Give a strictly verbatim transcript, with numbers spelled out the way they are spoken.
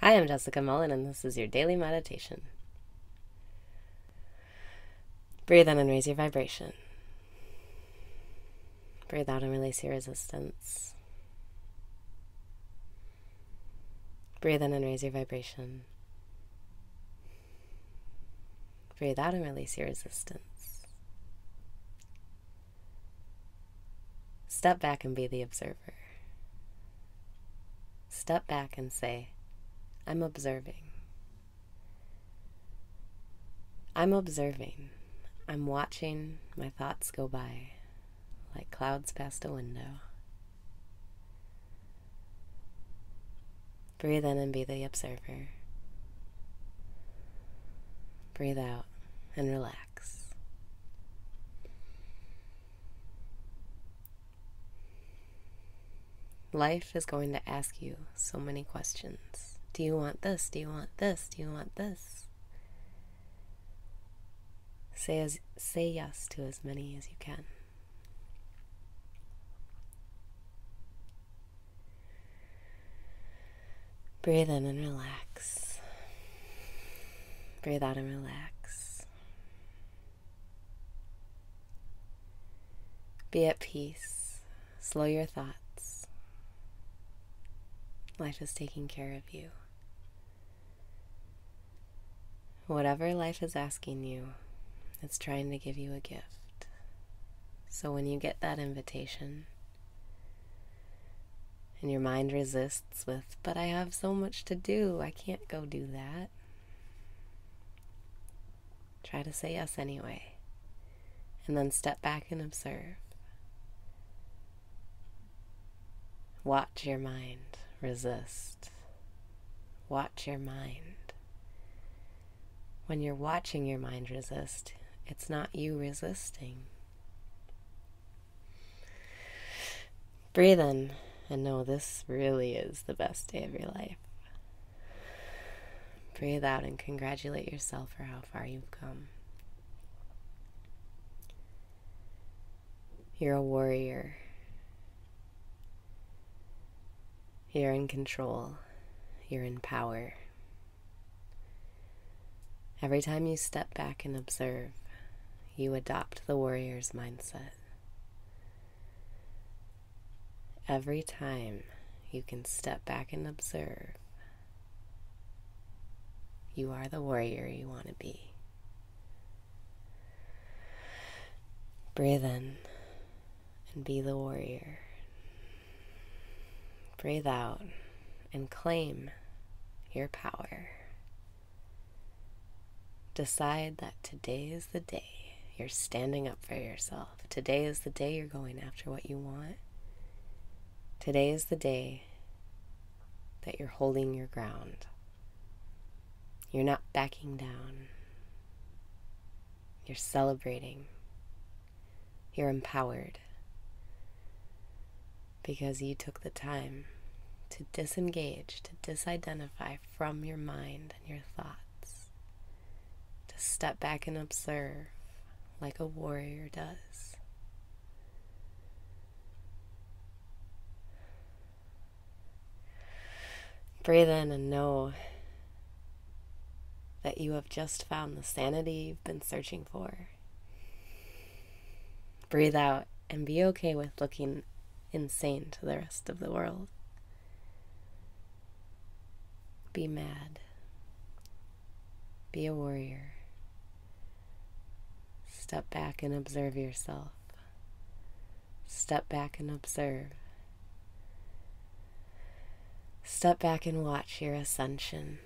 Hi, I'm Jessica Mullen, and this is your daily meditation. Breathe in and raise your vibration. Breathe out and release your resistance. Breathe in and raise your vibration. Breathe out and release your resistance. Step back and be the observer. Step back and say, I'm observing. I'm observing. I'm watching my thoughts go by like clouds past a window. Breathe in and be the observer. Breathe out and relax. Life is going to ask you so many questions. Do you want this? Do you want this? Do you want this? Say, as, say yes to as many as you can. Breathe in and relax. Breathe out and relax. Be at peace. Slow your thoughts. Life is taking care of you. Whatever life is asking you, it's trying to give you a gift. So when you get that invitation, and your mind resists with, but I have so much to do, I can't go do that. Try to say yes anyway, and then step back and observe. Watch your mind resist. Watch your mind. When you're watching your mind resist, it's not you resisting. Breathe in and know this really is the best day of your life. Breathe out and congratulate yourself for how far you've come. You're a warrior. You're in control. You're in power. Every time you step back and observe, you adopt the warrior's mindset. Every time you can step back and observe, you are the warrior you want to be. Breathe in and be the warrior. Breathe out and claim your power. Decide that today is the day you're standing up for yourself. Today is the day you're going after what you want. Today is the day that you're holding your ground. You're not backing down. You're celebrating. You're empowered. Because you took the time to disengage, to disidentify from your mind and your thoughts. Step back and observe like a warrior does. Breathe in and know that you have just found the sanity you've been searching for. Breathe out and be okay with looking insane to the rest of the world. Be mad. Be a warrior. Step back and observe yourself. Step back and observe. Step back and watch your ascension.